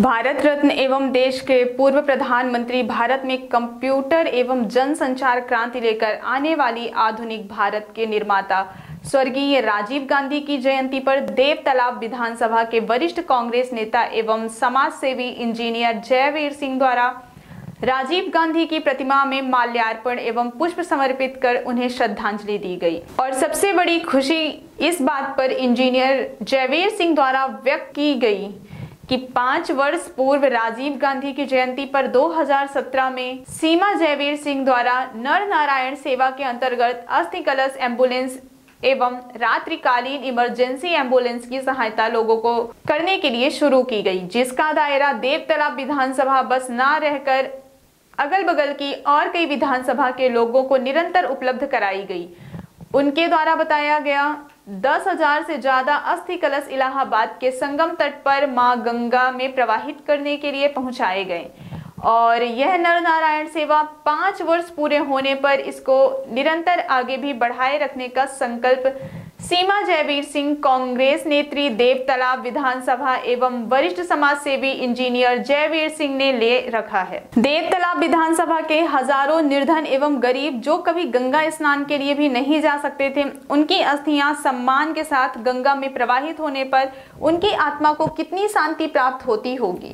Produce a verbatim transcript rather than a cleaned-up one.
भारत रत्न एवं देश के पूर्व प्रधानमंत्री भारत में कंप्यूटर एवं जनसंचार क्रांति लेकर आने वाली आधुनिक भारत के निर्माता स्वर्गीय राजीव गांधी की जयंती पर देवतालाब विधानसभा के वरिष्ठ कांग्रेस नेता एवं समाजसेवी इंजीनियर जयवीर सिंह द्वारा राजीव गांधी की प्रतिमा में माल्यार्पण एवं पुष्प समर्पित कर उन्हें श्रद्धांजलि दी गई। और सबसे बड़ी खुशी इस बात पर इंजीनियर जयवीर सिंह द्वारा व्यक्त की गई कि पाँच वर्ष पूर्व राजीव गांधी की जयंती पर दो हज़ार सत्रह में सीमा जयवीर सिंह द्वारा नर नारायण सेवा के अंतर्गत अस्थि कलश एम्बुलेंस एवं रात्रिकालीन इमरजेंसी एम्बुलेंस की सहायता लोगों को करने के लिए शुरू की गई, जिसका दायरा देवतालाब विधानसभा बस ना रहकर अगल बगल की और कई विधानसभा के लोगों को निरंतर उपलब्ध कराई गई। उनके द्वारा बताया गया दस हजार से ज्यादा अस्थि कलश इलाहाबाद के संगम तट पर मां गंगा में प्रवाहित करने के लिए पहुंचाए गए और यह नर नारायण सेवा पाँच वर्ष पूरे होने पर इसको निरंतर आगे भी बढ़ाए रखने का संकल्प सीमा जयवीर सिंह, कांग्रेस नेत्री, देवतालाब विधानसभा एवं वरिष्ठ समाजसेवी इंजीनियर जयवीर सिंह ने ले रखा है। देवतालाब विधानसभा के हजारों निर्धन एवं गरीब जो कभी गंगा स्नान के लिए भी नहीं जा सकते थे, उनकी अस्थियां सम्मान के साथ गंगा में प्रवाहित होने पर उनकी आत्मा को कितनी शांति प्राप्त होती होगी।